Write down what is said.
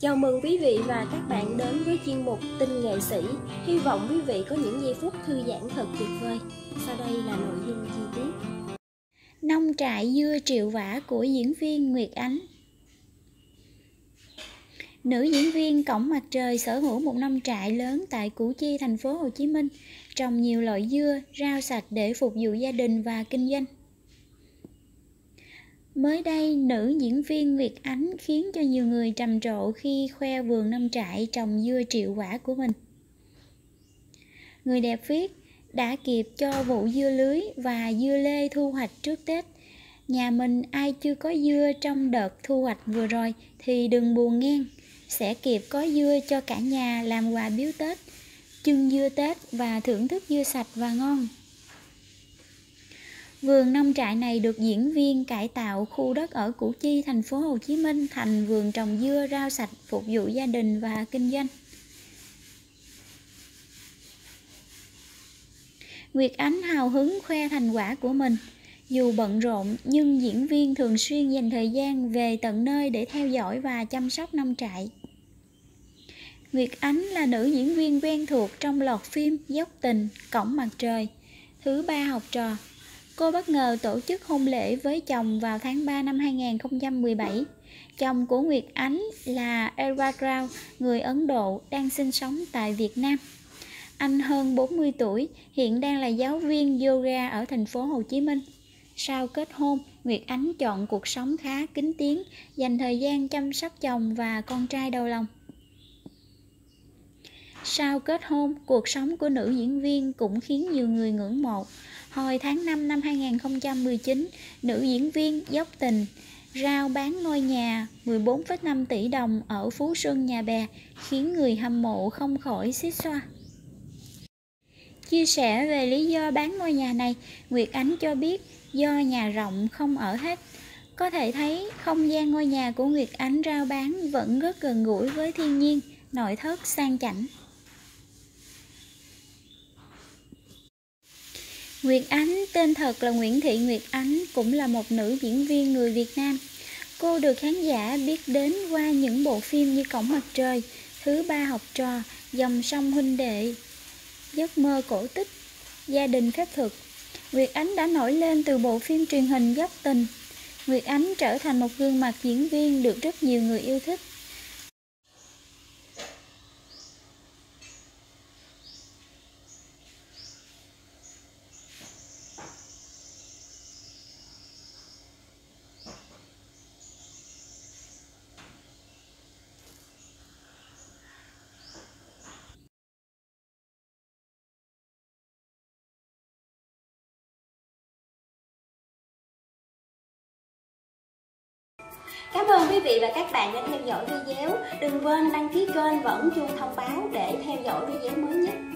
Chào mừng quý vị và các bạn đến với chuyên mục Tin Nghệ Sĩ. Hy vọng quý vị có những giây phút thư giãn thật tuyệt vời. Sau đây là nội dung chi tiết. Nông trại dưa triệu vả của diễn viên Nguyệt Ánh. Nữ diễn viên Cổng Mặt Trời sở hữu một nông trại lớn tại Củ Chi, thành phố Hồ Chí Minh, trồng nhiều loại dưa, rau sạch để phục vụ gia đình và kinh doanh. Mới đây, nữ diễn viên Nguyệt Ánh khiến cho nhiều người trầm trồ khi khoe vườn nông trại trồng dưa triệu quả của mình. Người đẹp viết, đã kịp cho vụ dưa lưới và dưa lê thu hoạch trước Tết. Nhà mình ai chưa có dưa trong đợt thu hoạch vừa rồi thì đừng buồn nghe. Sẽ kịp có dưa cho cả nhà làm quà biếu Tết, chưng dưa Tết và thưởng thức dưa sạch và ngon. Vườn nông trại này được diễn viên cải tạo khu đất ở Củ Chi, thành phố Hồ Chí Minh thành vườn trồng dưa rau sạch phục vụ gia đình và kinh doanh. Nguyệt Ánh hào hứng khoe thành quả của mình. Dù bận rộn nhưng diễn viên thường xuyên dành thời gian về tận nơi để theo dõi và chăm sóc nông trại. Nguyệt Ánh là nữ diễn viên quen thuộc trong loạt phim Dốc Tình, Cổng Mặt Trời, Thứ Ba Học Trò. Cô bất ngờ tổ chức hôn lễ với chồng vào tháng 3 năm 2017. Chồng của Nguyệt Ánh là Alvaro, người Ấn Độ đang sinh sống tại Việt Nam. Anh hơn 40 tuổi, hiện đang là giáo viên yoga ở thành phố Hồ Chí Minh. Sau kết hôn, Nguyệt Ánh chọn cuộc sống khá kín tiếng, dành thời gian chăm sóc chồng và con trai đầu lòng. Sau kết hôn, cuộc sống của nữ diễn viên cũng khiến nhiều người ngưỡng mộ. Hồi tháng 5 năm 2019, nữ diễn viên Dốc Tình rao bán ngôi nhà 14,5 tỷ đồng ở Phú Xuân, Nhà Bè, khiến người hâm mộ không khỏi xuýt xoa. Chia sẻ về lý do bán ngôi nhà này, Nguyệt Ánh cho biết do nhà rộng không ở hết. Có thể thấy không gian ngôi nhà của Nguyệt Ánh rao bán vẫn rất gần gũi với thiên nhiên, nội thất sang chảnh. Nguyệt Ánh tên thật là Nguyễn Thị Nguyệt Ánh, cũng là một nữ diễn viên người Việt Nam. Cô được khán giả biết đến qua những bộ phim như Cổng Mặt Trời, Thứ Ba Học Trò, Dòng Sông Huynh Đệ, Giấc Mơ Cổ Tích, Gia Đình Phép Thực. Nguyệt Ánh đã nổi lên từ bộ phim truyền hình Dốc Tình. Nguyệt Ánh trở thành một gương mặt diễn viên được rất nhiều người yêu thích. Cảm ơn quý vị và các bạn đã theo dõi video. Đừng quên đăng ký kênh và ấn chuông thông báo để theo dõi video mới nhất.